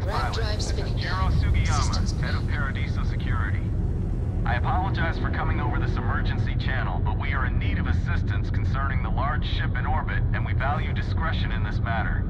pilot, Yuro Sugiyama, head of Paradiso Security. I apologize for coming over this emergency channel, but we are in need of assistance concerning the large ship in orbit, and we value discretion in this matter.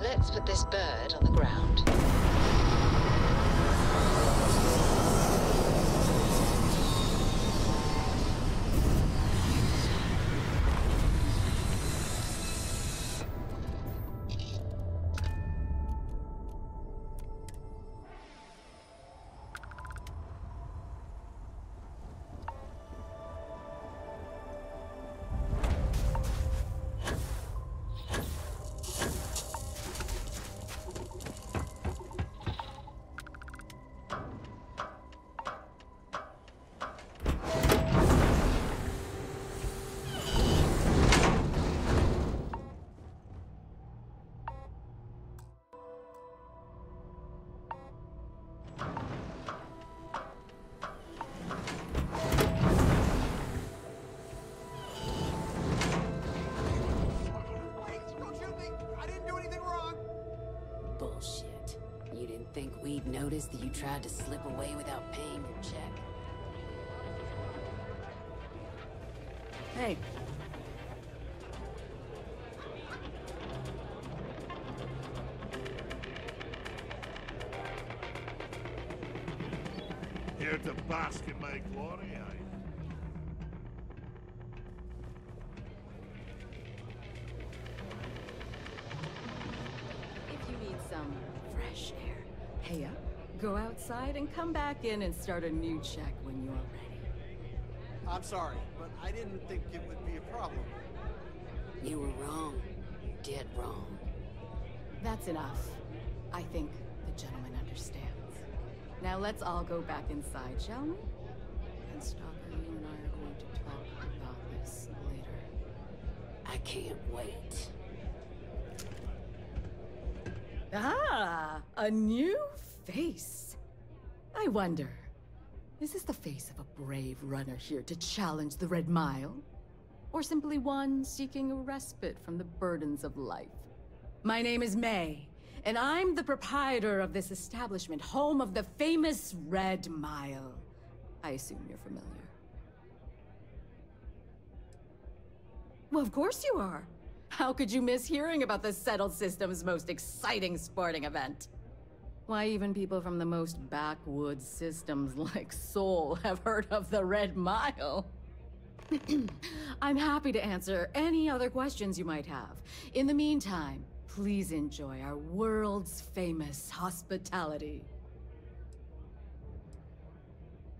Let's put this bird on the ground. Notice that you tried to slip away without paying your check. Hey. Here to bask in my glory. If you need some fresh air, hey up. Go outside and come back in and start a new check when you're ready. I'm sorry, but I didn't think it would be a problem. You were wrong. You did wrong. That's enough. I think the gentleman understands. Now let's all go back inside, shall we? And Stalker, you and I are going to talk about this later. I can't wait. Ah, a new face. I wonder, is this the face of a brave runner here to challenge the Red Mile? Or simply one seeking a respite from the burdens of life? My name is May, and I'm the proprietor of this establishment, home of the famous Red Mile. I assume you're familiar. Well, of course you are. How could you miss hearing about the Settled System's most exciting sporting event? Why, even people from the most backwoods systems like Seoul have heard of the Red Mile. I'm happy to answer any other questions you might have. In the meantime, please enjoy our world's famous hospitality.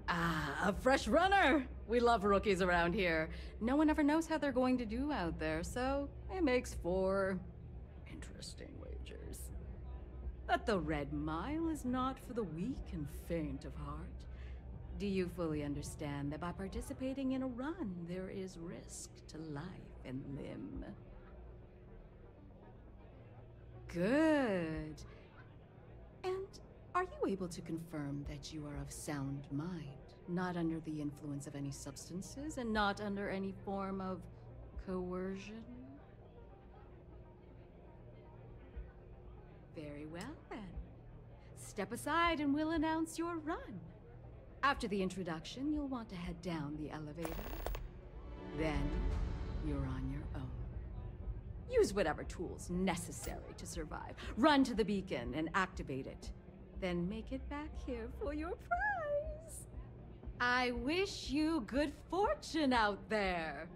Ah, a fresh runner! We love rookies around here. No one ever knows how they're going to do out there, so it makes for interesting wagers. But the Red Mile is not for the weak and faint of heart. Do you fully understand that by participating in a run, there is risk to life and limb? Good. And are you able to confirm that you are of sound mind, not under the influence of any substances, and not under any form of coercion? Very well, then. Step aside and we'll announce your run. After the introduction, you'll want to head down the elevator. Then, you're on your own. Use whatever tools necessary to survive. Run to the beacon and activate it. Then make it back here for your prize. I wish you good fortune out there.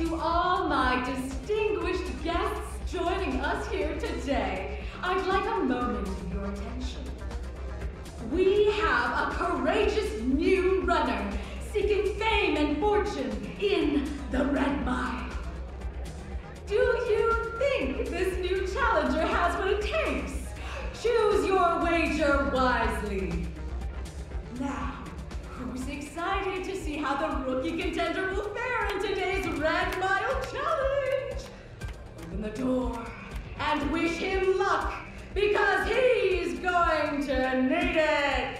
to all my distinguished guests joining us here today. I'd like a moment of your attention. We have a courageous new runner seeking fame and fortune in the Red Mile. Do you think this new challenger has what it takes? Choose your wager wisely. Now, who's excited to see how the rookie contender will fare in today's Red Mile Challenge? Open the door and wish him luck, because he's going to need it.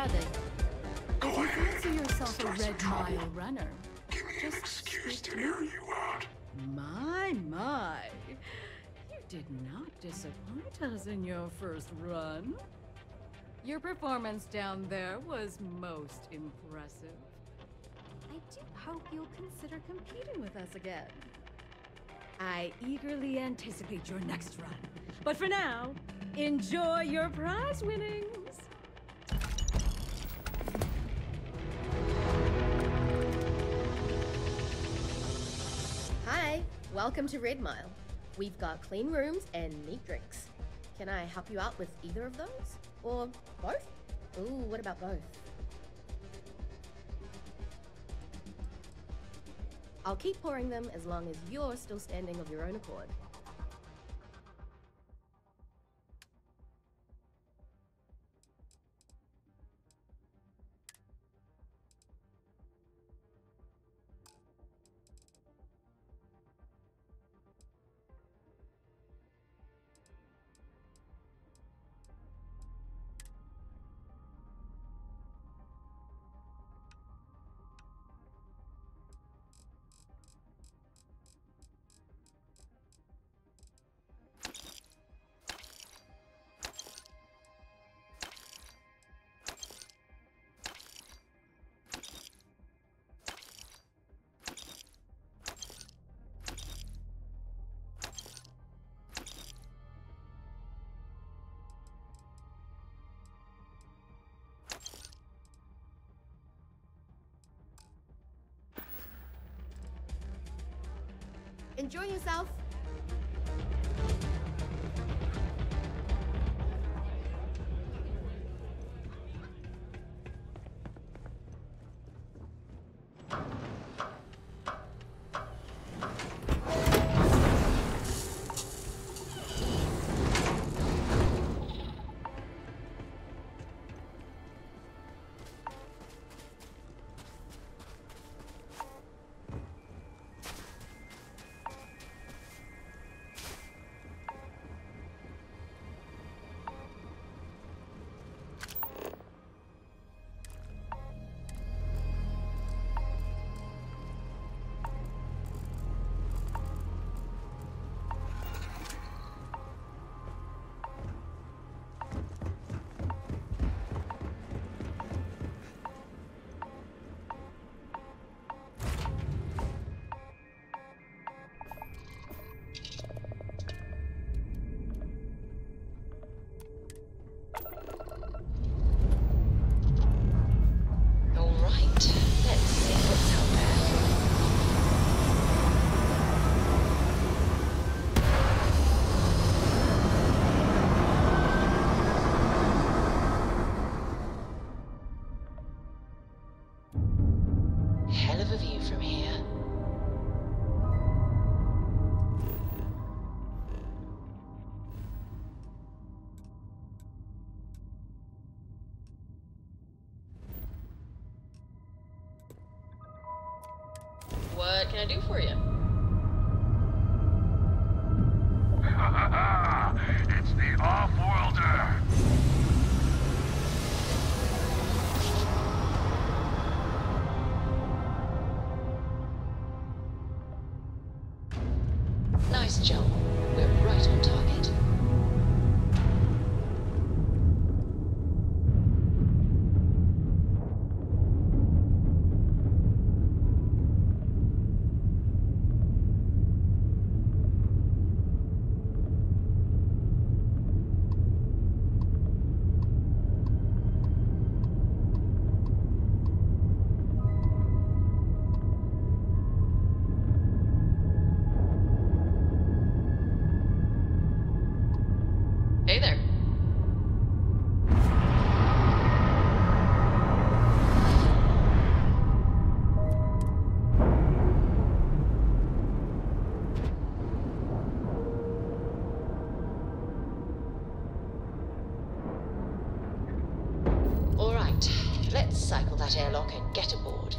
are they? If you fancy yourself a Red Mile runner, give me an excuse to air you out. My, my. You did not disappoint us in your first run. Your performance down there was most impressive. I do hope you'll consider competing with us again. I eagerly anticipate your next run. But for now, enjoy your prize winnings. Hi, welcome to Red Mile. We've got clean rooms and neat drinks. Can I help you out with either of those? Or both? Ooh, what about both? I'll keep pouring them as long as you're still standing of your own accord. Enjoy yourself. What can I do for you? It's the off-worlder! Nice jump. We're right on target. Let's cycle that airlock and get aboard.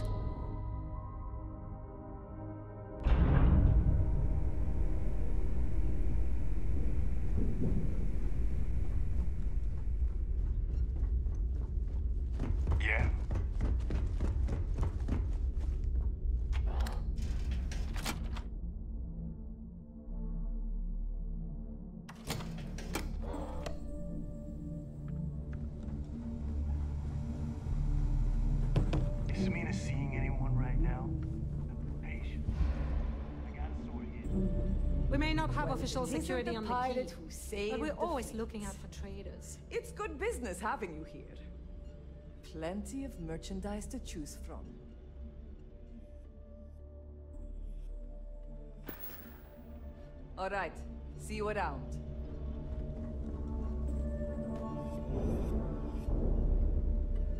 guys seeing anyone right now? The patient. I gotta sort it. We may not have official security on the pilot who saved, but we're always looking out for traders. It's good business having you here. Plenty of merchandise to choose from. All right. See you around.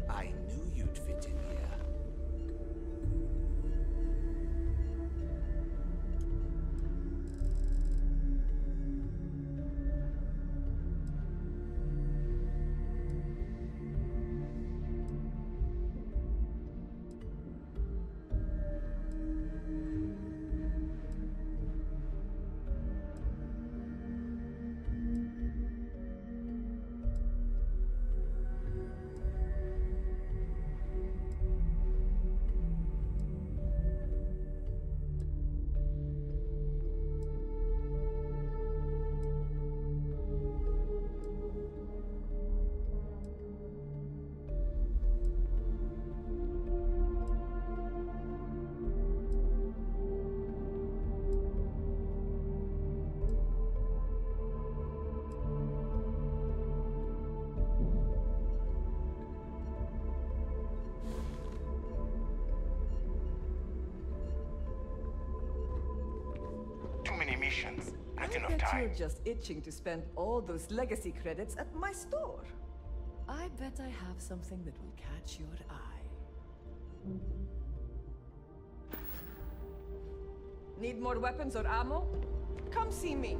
I knew you'd fit in here. Not enough time. You're just itching to spend all those legacy credits at my store. I bet I have something that will catch your eye. Need more weapons or ammo? Come see me.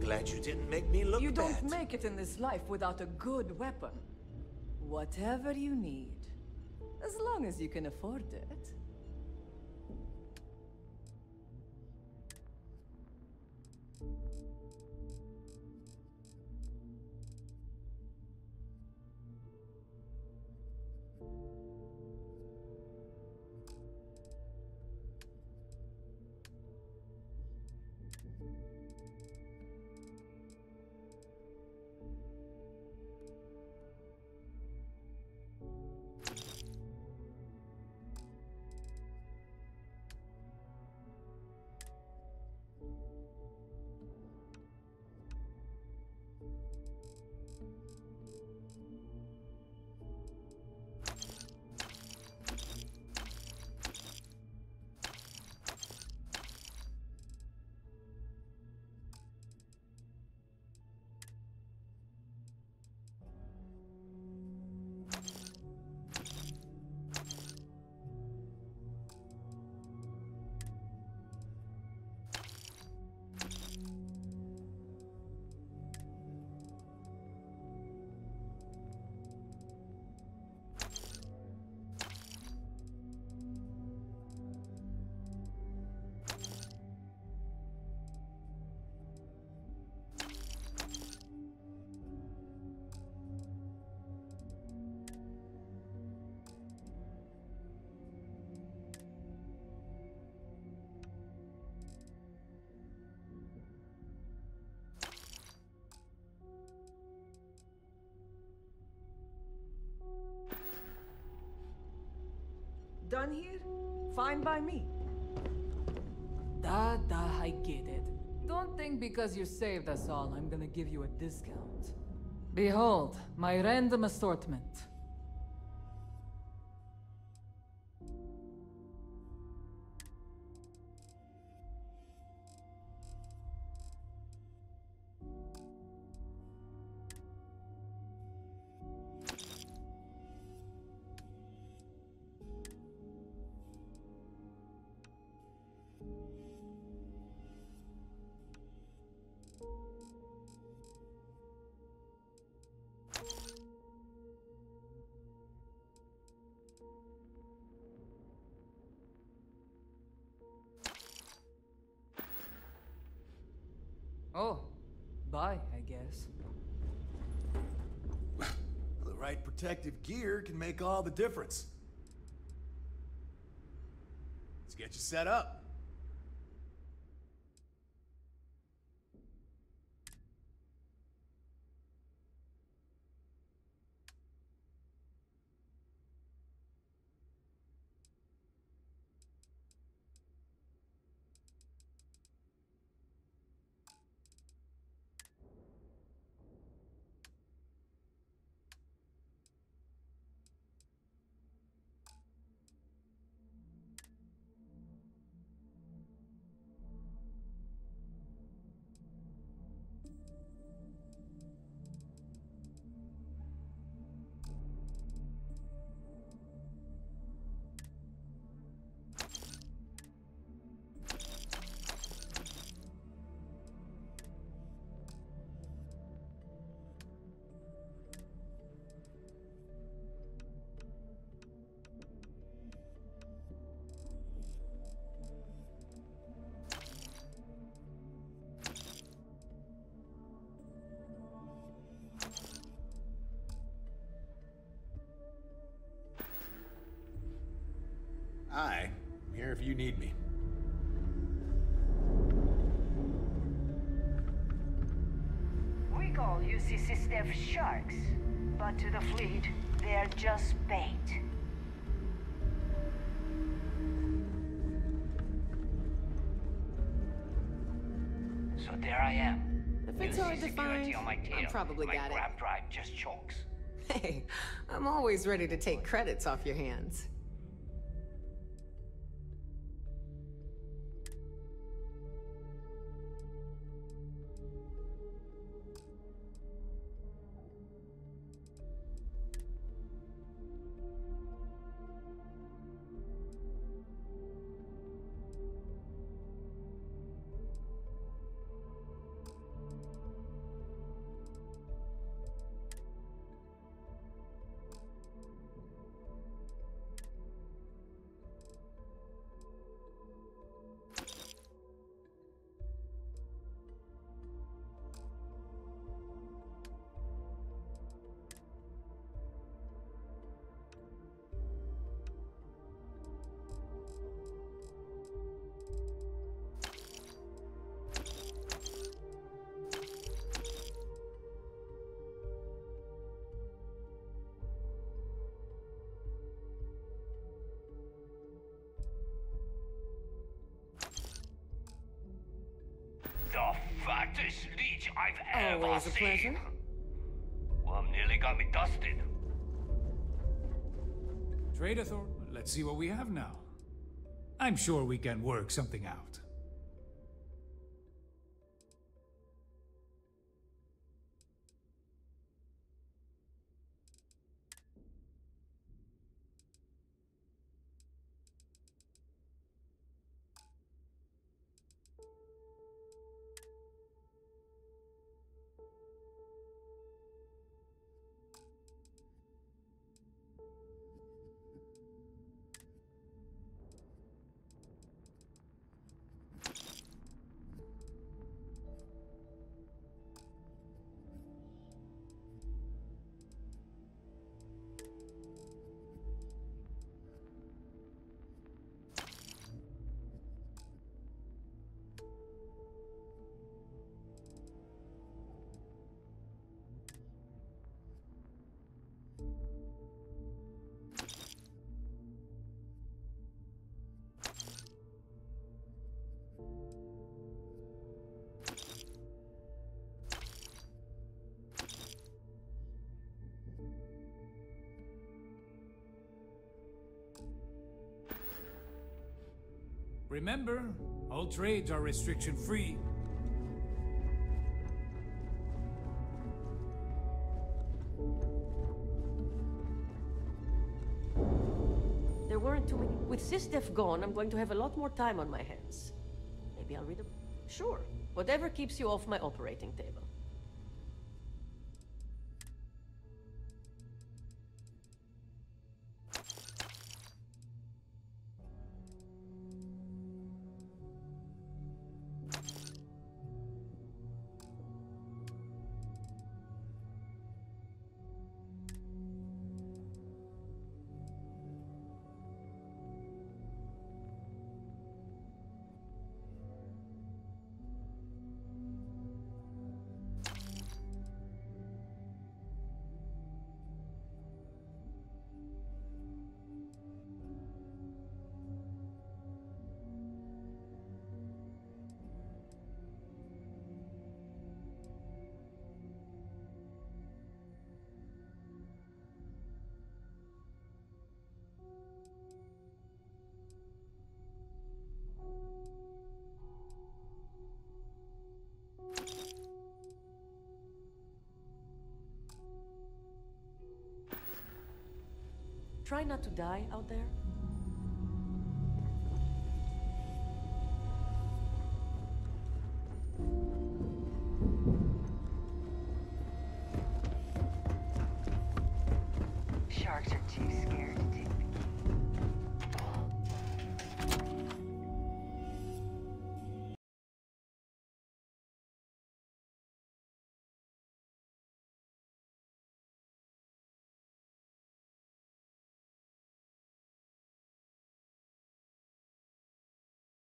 Glad you didn't make me look bad. You don't make it in this life without a good weapon. Whatever you need. As long as you can afford it. Done here? Fine by me. I get it. Don't think because you saved us all, I'm gonna give you a discount. Behold, my random assortment. Oh, bye, I guess. The right protective gear can make all the difference. Let's get you set up. Hi, I'm here if you need me. We call UC Steph sharks, but to the fleet, they're just bait. So there I am. If it's hard to find, I probably got it. Grab drive just chokes. Hey, I'm always ready to take credits off your hands. Fattest leech I've ever Always a seen. Pleasure. Well, nearly got me dusted. Trader Thorne, let's see what we have now. I'm sure we can work something out. Remember, all trades are restriction-free. There weren't too many. With Sysdef gone, I'm going to have a lot more time on my hands. Maybe I'll read them. Sure. Whatever keeps you off my operating table. Try not to die out there. Sharks are too scared.